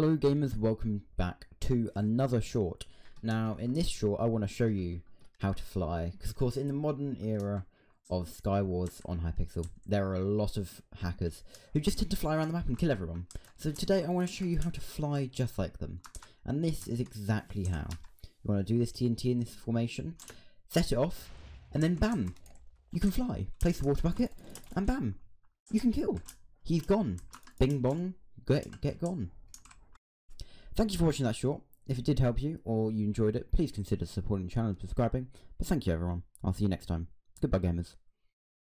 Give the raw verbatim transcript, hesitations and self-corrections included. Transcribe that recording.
Hello gamers, welcome back to another short. Now in this short I want to show you how to fly, because of course in the modern era of SkyWars on Hypixel there are a lot of hackers who just tend to fly around the map and kill everyone. So today I want to show you how to fly just like them, and this is exactly how. You want to do this T N T in this formation, set it off, and then bam, you can fly. Place the water bucket and bam, you can kill. He's gone. Bing bong, get, get gone. Thank you for watching that short. If it did help you or you enjoyed it, please consider supporting the channel and subscribing. But thank you everyone. I'll see you next time. Goodbye gamers.